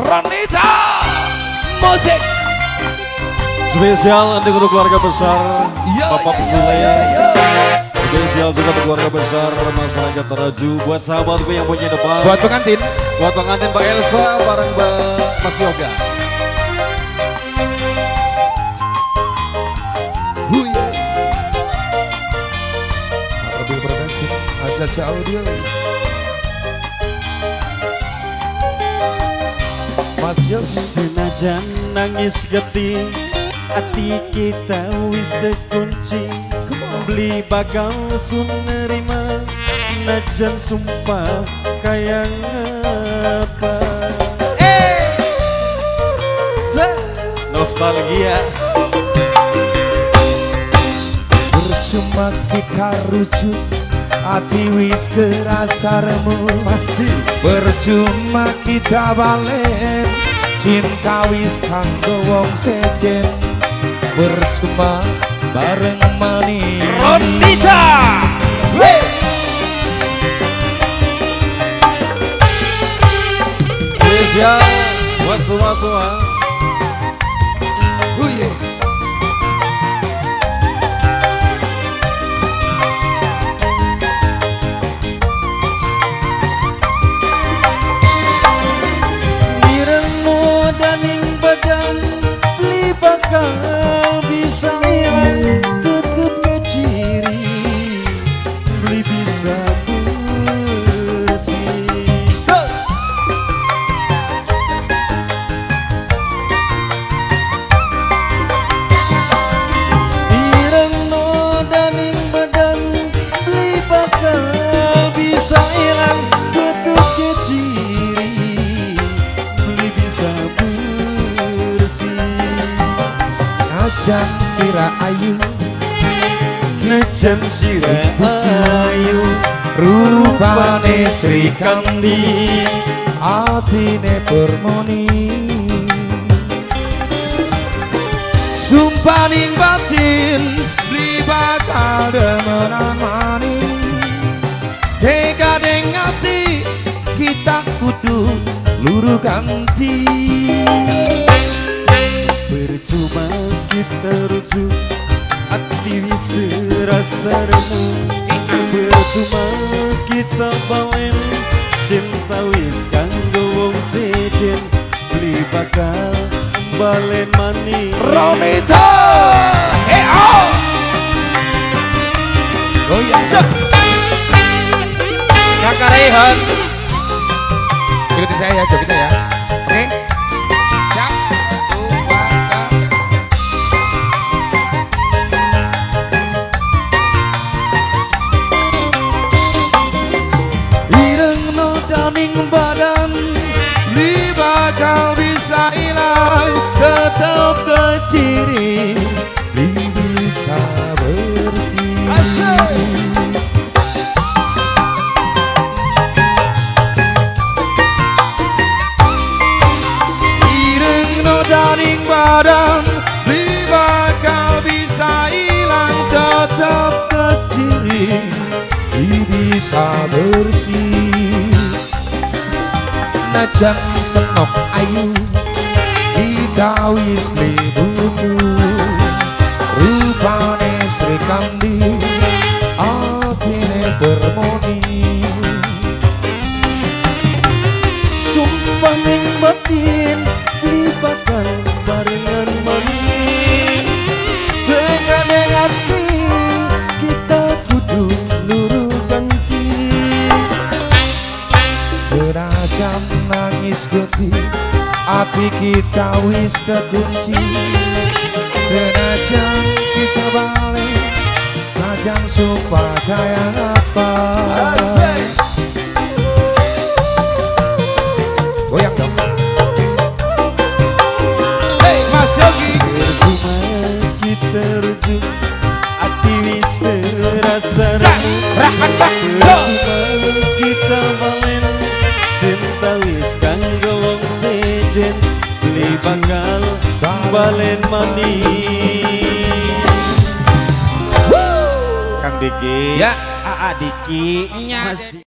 Ronita musik spesial untuk keluarga besar Bapak Sule, spesial juga untuk keluarga besar masyarakat Taraju, buat sahabatku yang punya depan, buat pengantin Mbak Elsa bareng Mas Yoga. Caca audio Mas Yos. Senajan nangis getih, hati kita wis terkunci. Beli bakal sun nerima, najan sumpah kayak apa. Nostalgia bercuma kita rujuk, hati wis kerasarmu pasti. Percuma kita balen, cinta wis kanggo wong sejen. Percuma bareng manis Ronita. Spesial buat semua-semua. Najan sira ayu rupane Sri Kandi, atine permoni sumpaning batin libat ada menamani. Tega dengati kita kudu luru ganti, percuma kita rujuk hati bisa rasa remu. Percuma kita balen, cinta wis kanggo wong sejen. Beli bakal balen manis Ronita. Oh ya sep Kakak Rehan, ikutin saya ya, jogetnya ya. Oke, badan li bakal bisa hilang, tetap keciri li bisa bersih. Ireng no daning badan li bakal bisa hilang, tetap keciri li bisa bersih. Najan senok ayu, kita wis mlebu, rupane Sri Kandi, atine bermoni. Sumpah ning batin libatkan barengan mani. Dengan hati kita kudu luru ganti. Senajan nangis getih, hati kita wis terkunci. Senajan kita balik, najan sumpah kayak apa. Goyang dong. Hey Mas Yogi. Percuma kita rujuk, hati wis terasa remu. Percuma kita balik, cinta wis kanggo wong sejen. Beli bakal balen manis Kang Diki ya, Aa Diki Mas Diki.